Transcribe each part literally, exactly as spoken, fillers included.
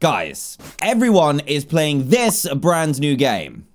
Guys, everyone is playing this brand new game.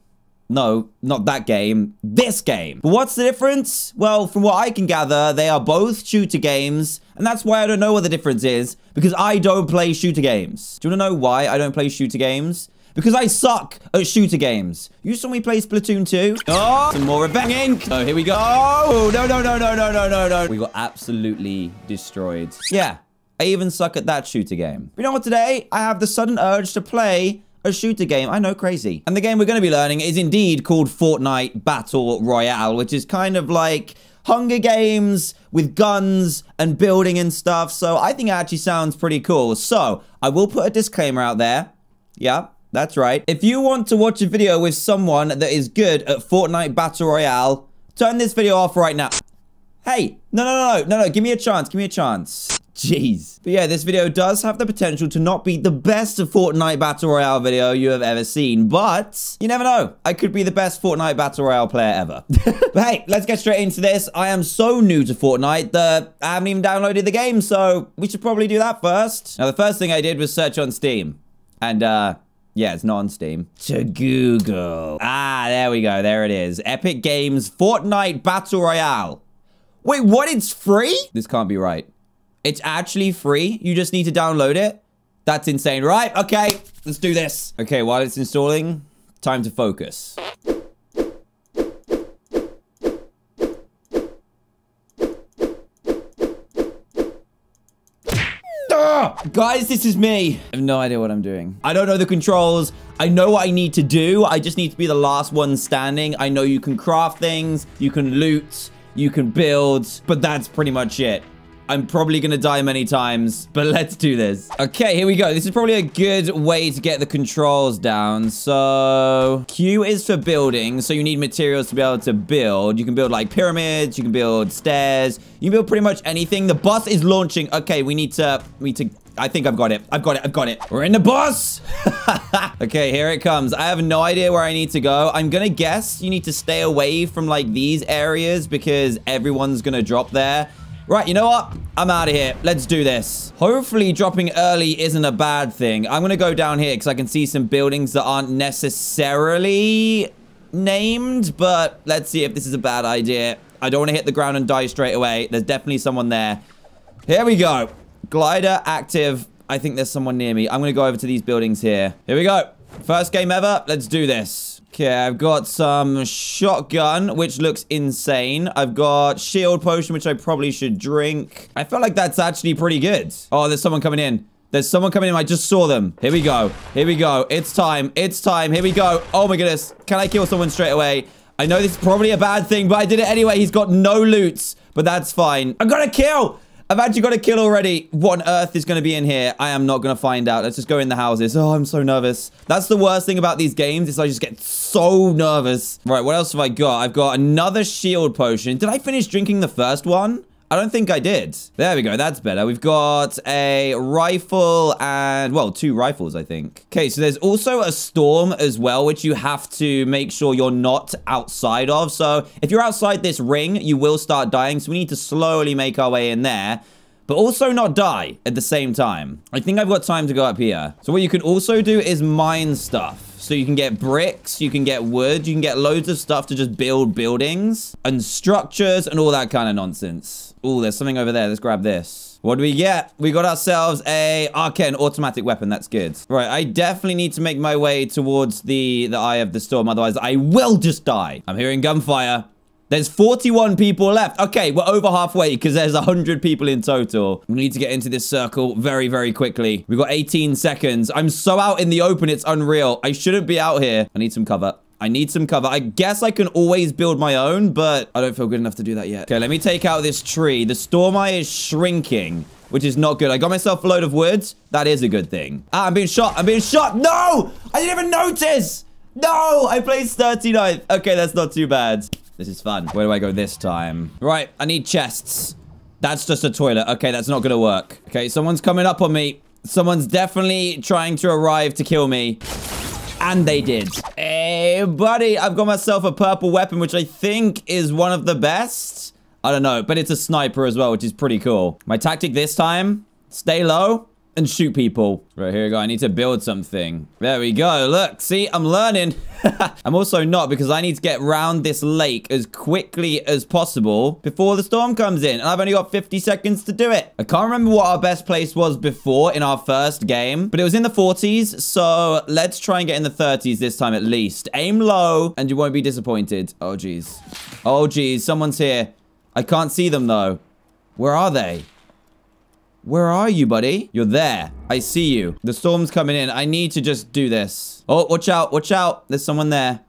No, not that game. This game. But what's the difference? Well, from what I can gather, they are both shooter games. And that's why I don't know what the difference is. Because I don't play shooter games. Do you want to know why I don't play shooter games? Because I suck at shooter games. You saw me play Splatoon two. Oh, some more banging. Oh, here we go. Oh, no, no, no, no, no, no, no, no. We got absolutely destroyed. Yeah. I even suck at that shooter game. You know what, today, I have the sudden urge to play a shooter game. I know, crazy. And the game we're going to be learning is indeed called Fortnite Battle Royale, which is kind of like Hunger Games with guns and building and stuff. So I think it actually sounds pretty cool. So I will put a disclaimer out there. Yeah, that's right. If you want to watch a video with someone that is good at Fortnite Battle Royale, turn this video off right now. Hey, no, no, no, no, no, give me a chance. Give me a chance. Jeez. But yeah, this video does have the potential to not be the best Fortnite Battle Royale video you have ever seen, but you never know. I could be the best Fortnite Battle Royale player ever. But hey, let's get straight into this. I am so new to Fortnite that I haven't even downloaded the game, so we should probably do that first. Now, the first thing I did was search on Steam. And, uh... yeah, it's not on Steam. To Google. Ah, there we go. There it is. Epic Games Fortnite Battle Royale. Wait, what? It's free? This can't be right. It's actually free. You just need to download it. That's insane. Right, okay, let's do this. Okay, while it's installing, time to focus. Ah! Guys, this is me. I have no idea what I'm doing. I don't know the controls. I know what I need to do. I just need to be the last one standing. I know you can craft things, you can loot, you can build, but that's pretty much it. I'm probably gonna die many times, but let's do this. Okay, here we go. This is probably a good way to get the controls down. So, Q is for building. So you need materials to be able to build. You can build like pyramids, you can build stairs, you can build pretty much anything. The bus is launching. Okay, we need to, we need to, I think I've got it. I've got it, I've got it. We're in the bus. Okay, here it comes. I have no idea where I need to go. I'm gonna guess you need to stay away from like these areas because everyone's gonna drop there. Right, you know what? I'm out of here. Let's do this. Hopefully, dropping early isn't a bad thing. I'm going to go down here because I can see some buildings that aren't necessarily named, but let's see if this is a bad idea. I don't want to hit the ground and die straight away. There's definitely someone there. Here we go. Glider active. I think there's someone near me. I'm going to go over to these buildings here. Here we go. First game ever. Let's do this. Okay, I've got some shotgun, which looks insane. I've got shield potion, which I probably should drink. I feel like that's actually pretty good. Oh, there's someone coming in. There's someone coming in. I just saw them. Here we go. Here we go. It's time. It's time. Here we go. Oh my goodness. Can I kill someone straight away? I know this is probably a bad thing, but I did it anyway. He's got no loot, but that's fine. I've got a kill. I've actually got a kill already. What on earth is going to be in here? I am not going to find out. Let's just go in the houses. Oh, I'm so nervous. That's the worst thing about these games is I just get so nervous. Right, what else have I got? I've got another shield potion. Did I finish drinking the first one? I don't think I did. There we go. That's better. We've got a rifle and, well, two rifles, I think. Okay, so there's also a storm as well, which you have to make sure you're not outside of. So if you're outside this ring, you will start dying. So we need to slowly make our way in there, but also not die at the same time. I think I've got time to go up here. So what you can also do is mine stuff. So you can get bricks, you can get wood, you can get loads of stuff to just build buildings and structures and all that kind of nonsense. Oh, there's something over there. Let's grab this. What do we get? We got ourselves a, okay, an automatic weapon. That's good. Right, I definitely need to make my way towards the, the eye of the storm. Otherwise, I will just die. I'm hearing gunfire. There's forty-one people left. Okay, we're over halfway because there's one hundred people in total. We need to get into this circle very, very quickly. We've got eighteen seconds. I'm so out in the open, it's unreal. I shouldn't be out here. I need some cover. I need some cover. I guess I can always build my own, but I don't feel good enough to do that yet. Okay, let me take out this tree. The storm eye is shrinking, which is not good. I got myself a load of wood. That is a good thing. Ah, I'm being shot. I'm being shot. No! I didn't even notice. No! I placed thirty-ninth. Okay, that's not too bad. This is fun. Where do I go this time? Right, I need chests. That's just a toilet. Okay, that's not gonna work. Okay, someone's coming up on me. Someone's definitely trying to arrive to kill me. And they did. Hey, buddy, I've got myself a purple weapon, which I think is one of the best. I don't know, but it's a sniper as well, which is pretty cool. My tactic this time, stay low and shoot people. Right, here we go. I need to build something. There we go. Look, see, I'm learning. I'm also not, because I need to get round this lake as quickly as possible before the storm comes in. And I've only got fifty seconds to do it. I can't remember what our best place was before in our first game, but it was in the forties. So let's try and get in the thirties this time at least. Aim low and you won't be disappointed. Oh, geez. Oh, geez. Someone's here. I can't see them, though. Where are they? Where are you, buddy? You're there. I see you. The storm's coming in. I need to just do this. Oh, watch out. Watch out. There's someone there.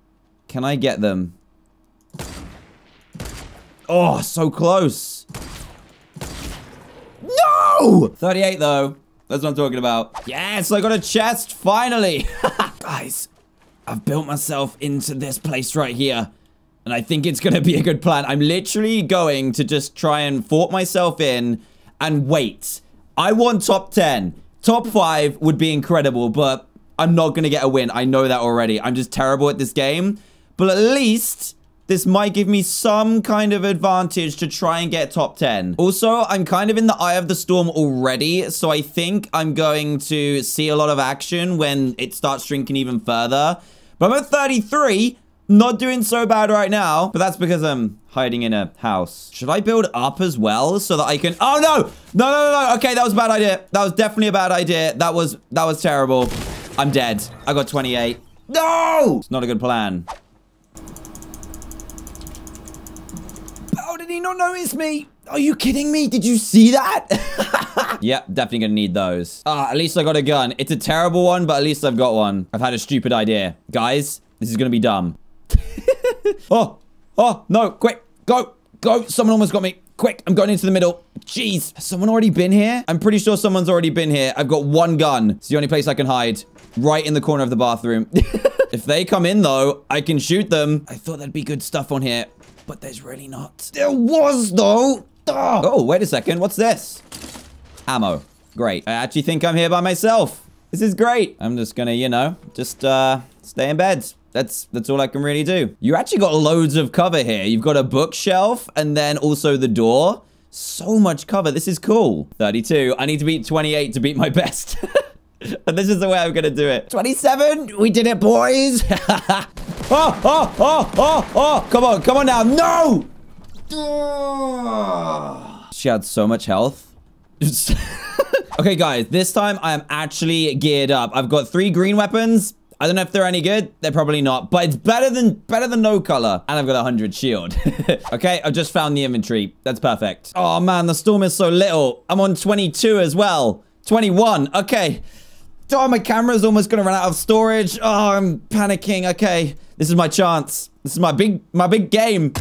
Can I get them? Oh, so close. No! thirty-eight, though. That's what I'm talking about. Yes, I got a chest, finally. Guys, I've built myself into this place right here. And I think it's going to be a good plan. I'm literally going to just try and fort myself in and wait. I want top ten. Top five would be incredible, but I'm not going to get a win. I know that already. I'm just terrible at this game. But at least this might give me some kind of advantage to try and get top ten. Also, I'm kind of in the eye of the storm already. So I think I'm going to see a lot of action when it starts shrinking even further. But I'm at thirty-three. Not doing so bad right now, but that's because I'm hiding in a house. Should I build up as well so that I can... Oh, no! No, no, no, no. Okay, that was a bad idea. That was definitely a bad idea. That was that was terrible. I'm dead. I got twenty-eight. No! It's not a good plan. How did he not notice me? Are you kidding me? Did you see that? Yep, definitely gonna need those. Ah, at least I got a gun. It's a terrible one, but at least I've got one. I've had a stupid idea. Guys, this is gonna be dumb. Oh, oh, no, quick, go, go. Someone almost got me. Quick, I'm going into the middle. Jeez, has someone already been here? I'm pretty sure someone's already been here. I've got one gun. It's the only place I can hide. Right in the corner of the bathroom. If they come in, though, I can shoot them. I thought there'd be good stuff on here, but there's really not. There was, though. Oh, oh wait a second. What's this? Ammo. Great. I actually think I'm here by myself. This is great. I'm just gonna, you know, just uh, stay in bed. That's that's all I can really do. You actually got loads of cover here. You've got a bookshelf and then also the door. So much cover. This is cool. thirty-two. I need to beat twenty-eight to beat my best. And this is the way I'm going to do it. twenty-seven. We did it, boys. Oh, oh, oh, oh, oh. Come on. Come on now. No. Oh. She had so much health. Okay, guys. This time I am actually geared up. I've got three green weapons. I don't know if they're any good. They're probably not, but it's better than better than no color. And I've got one hundred shield. Okay, I've just found the inventory. That's perfect. Oh man, the storm is so little. I'm on twenty-two as well. twenty-one, okay. Oh, my camera's almost gonna run out of storage. Oh, I'm panicking, okay. This is my chance. This is my big, my big game.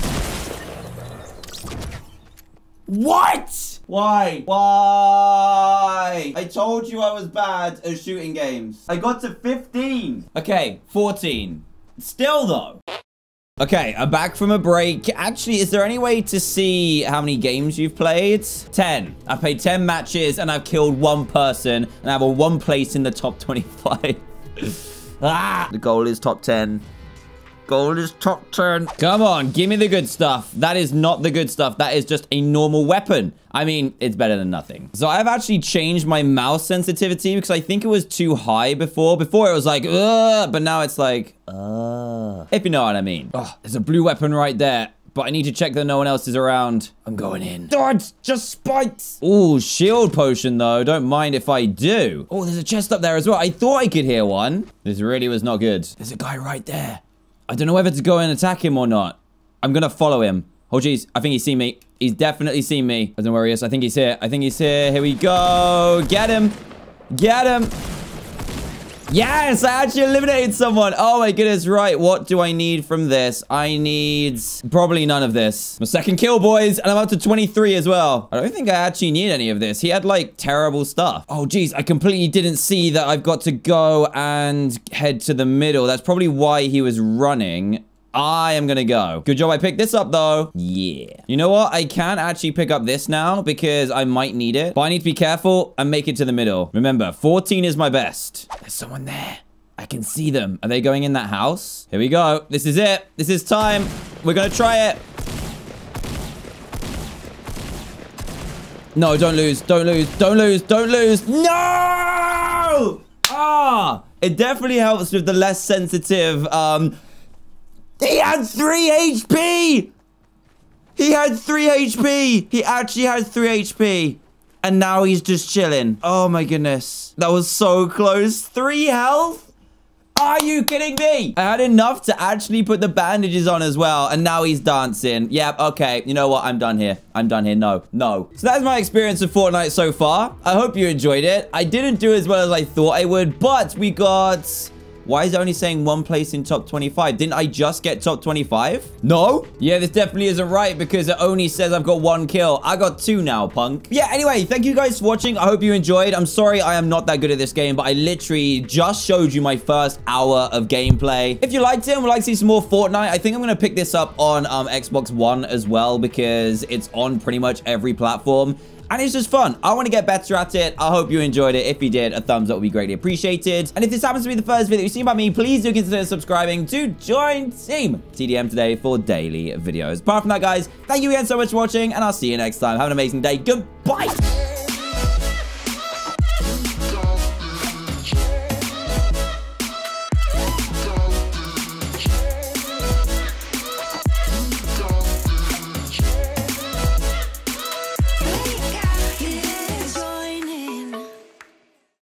What? Why? Why? I told you I was bad at shooting games. I got to fifteen. Okay, fourteen. Still though. Okay, I'm back from a break. Actually, is there any way to see how many games you've played? ten. I've played ten matches and I've killed one person and I have a one place in the top twenty-five. Ah! The goal is top ten. Goal is top ten. Come on, give me the good stuff. That is not the good stuff. That is just a normal weapon. I mean, it's better than nothing. So I've actually changed my mouse sensitivity because I think it was too high before. Before it was like, ugh, but now it's like, uh, if you know what I mean. Oh, there's a blue weapon right there, but I need to check that no one else is around. I'm going in. Oh, it's just spikes. Oh, shield potion though. Don't mind if I do. Oh, there's a chest up there as well. I thought I could hear one. This really was not good. There's a guy right there. I don't know whether to go and attack him or not. I'm going to follow him. Oh, jeez. I think he's seen me. He's definitely seen me. I don't know where he is. I think he's here. I think he's here. Here we go. Get him. Get him. Yes, I actually eliminated someone. Oh, my goodness. Right. What do I need from this? I need probably none of this. My second kill, boys. And I'm up to twenty-three as well. I don't think I actually need any of this. He had, like, terrible stuff. Oh, jeez. I completely didn't see that I've got to go and head to the middle. That's probably why he was running. I am going to go. Good job I picked this up, though. Yeah. You know what? I can actually pick up this now because I might need it. But I need to be careful and make it to the middle. Remember, fourteen is my best. There's someone there. I can see them. Are they going in that house? Here we go. This is it. This is time. We're going to try it. No, don't lose. Don't lose. Don't lose. Don't lose. No! Ah! It definitely helps with the less sensitive. Um, he had three H P! He had three H P! He actually had three H P. And now he's just chilling. Oh my goodness. That was so close. Three health? Are you kidding me? I had enough to actually put the bandages on as well. And now he's dancing. Yep, okay. You know what? I'm done here. I'm done here. No, no. So that's my experience with Fortnite so far. I hope you enjoyed it. I didn't do as well as I thought I would, but we got... Why is it only saying one place in top twenty-five? Didn't I just get top twenty-five? No? Yeah, this definitely isn't right because it only says I've got one kill. I got two now, punk. Yeah, anyway, thank you guys for watching. I hope you enjoyed. I'm sorry I am not that good at this game, but I literally just showed you my first hour of gameplay. If you liked it and would like to see some more Fortnite, I think I'm going to pick this up on um, Xbox One as well because it's on pretty much every platform. And it's just fun. I want to get better at it. I hope you enjoyed it. If you did, a thumbs up would be greatly appreciated. And if this happens to be the first video you've seen by me, please do consider subscribing to join Team T D M today for daily videos. Apart from that, guys, thank you again so much for watching, and I'll see you next time. Have an amazing day. Goodbye.